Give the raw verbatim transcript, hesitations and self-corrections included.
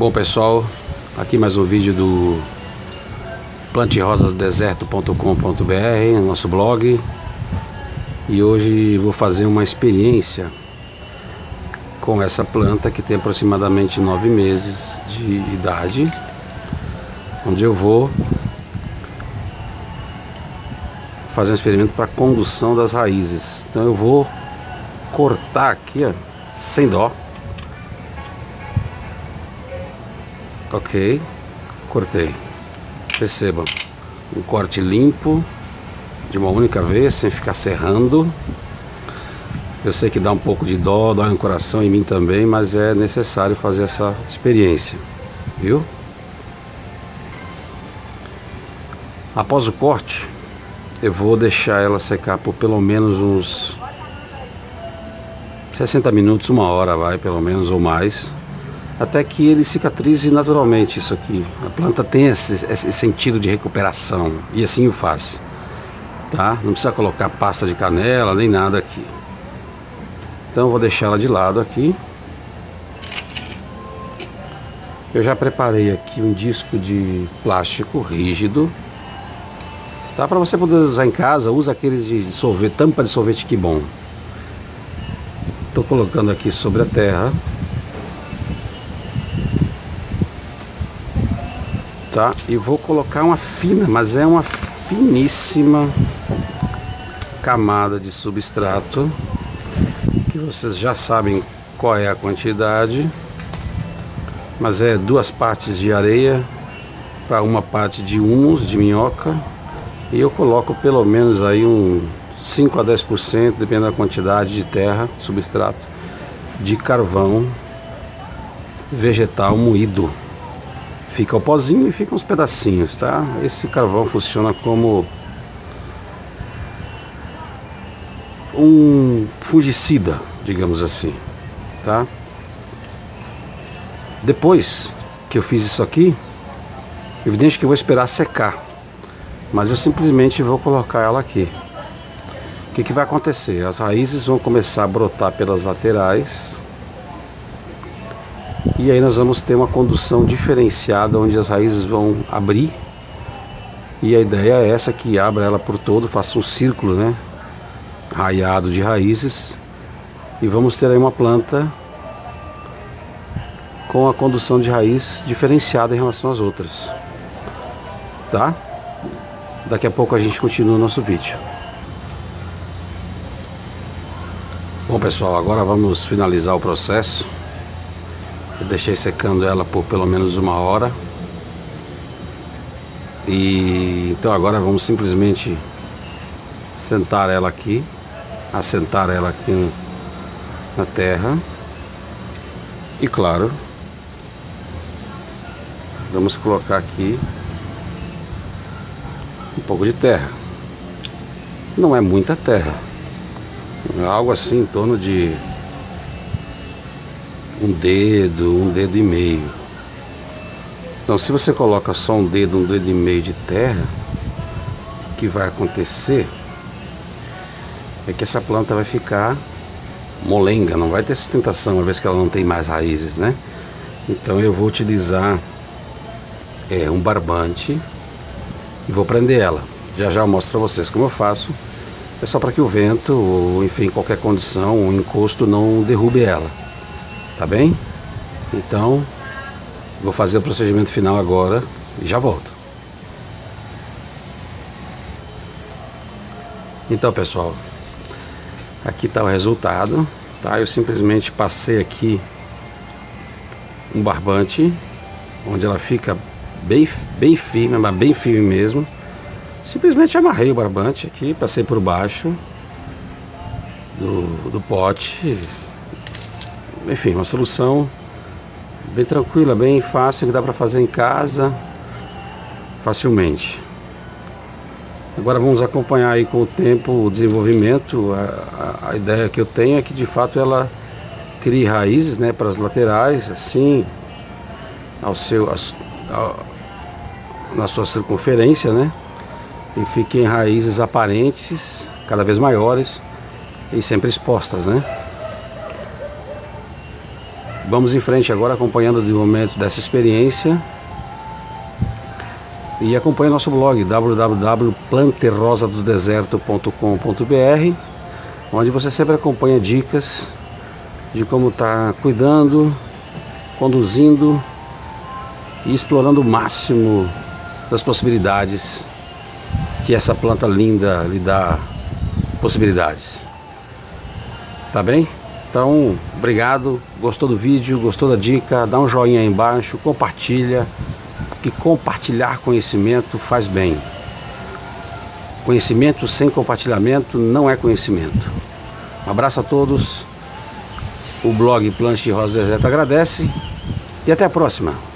Bom pessoal, aqui mais um vídeo do plante rosa do deserto ponto com ponto br, nosso blog. E hoje vou fazer uma experiência com essa planta que tem aproximadamente nove meses de idade, onde eu vou fazer um experimento para condução das raízes. Então eu vou cortar aqui, ó, sem dó. Ok, cortei. Percebam, um corte limpo, de uma única vez, sem ficar serrando. Eu sei que dá um pouco de dó, dói no coração, em mim também, mas é necessário fazer essa experiência, viu? Após o corte, eu vou deixar ela secar por pelo menos uns sessenta minutos, uma hora vai, pelo menos, ou mais, até que ele cicatrize naturalmente. Isso aqui, a planta tem esse, esse sentido de recuperação, e assim o faz, tá? Não precisa colocar pasta de canela, nem nada aqui. Então vou deixar ela de lado aqui. Eu já preparei aqui um disco de plástico rígido, tá? Para você poder usar em casa, usa aqueles de sorvete, tampa de sorvete, que bom. Estou colocando aqui sobre a terra, tá? E vou colocar uma fina, mas é uma finíssima camada de substrato, que vocês já sabem qual é a quantidade, mas é duas partes de areia para uma parte de humus de minhoca, e eu coloco pelo menos aí um cinco a dez por cento, dependendo da quantidade de terra, substrato, de carvão vegetal moído. Fica o pozinho e fica uns pedacinhos, tá? Esse carvão funciona como um fungicida, digamos assim, tá? Depois que eu fiz isso aqui, evidente que eu vou esperar secar, mas eu simplesmente vou colocar ela aqui. O que que vai acontecer? As raízes vão começar a brotar pelas laterais, e aí nós vamos ter uma condução diferenciada, onde as raízes vão abrir. E a ideia é essa, que abra ela por todo, faça um círculo, né, raiado de raízes. E vamos ter aí uma planta com a condução de raiz diferenciada em relação às outras, tá? Daqui a pouco a gente continua o nosso vídeo. Bom pessoal, agora vamos finalizar o processo. Eu deixei secando ela por pelo menos uma hora, e então agora vamos simplesmente sentar ela aqui, assentar ela aqui na terra, e claro, vamos colocar aqui um pouco de terra. Não é muita terra, é algo assim em torno de um dedo, um dedo e meio. Então se você coloca só um dedo, um dedo e meio de terra, o que vai acontecer é que essa planta vai ficar molenga, não vai ter sustentação, uma vez que ela não tem mais raízes, né? Então eu vou utilizar é, um barbante e vou prender ela. Já já eu mostro para vocês como eu faço. É só para que o vento, ou enfim, qualquer condição, um encosto não derrube ela. Tá bem? Então, vou fazer o procedimento final agora e já volto. Então, pessoal, aqui tá o resultado, tá? Eu simplesmente passei aqui um barbante, onde ela fica bem, bem firme, mas bem firme mesmo. Simplesmente amarrei o barbante aqui, passei por baixo do, do pote. Enfim, uma solução bem tranquila, bem fácil, que dá para fazer em casa facilmente. Agora vamos acompanhar aí com o tempo o desenvolvimento. A, a, a ideia que eu tenho é que de fato ela crie raízes, né, para as laterais, assim, ao seu, a, a, na sua circunferência, né, e fiquem raízes aparentes, cada vez maiores e sempre expostas, né? Vamos em frente agora acompanhando o desenvolvimento dessa experiência. E acompanhe nosso blog w w w ponto plante rosa do deserto ponto com ponto b r, onde você sempre acompanha dicas de como está cuidando, conduzindo e explorando o máximo das possibilidades que essa planta linda lhe dá possibilidades. Tá bem? Então, obrigado. Gostou do vídeo? Gostou da dica? Dá um joinha aí embaixo, compartilha, que compartilhar conhecimento faz bem. Conhecimento sem compartilhamento não é conhecimento. Um abraço a todos. O blog Plante Rosa do Deserto agradece e até a próxima.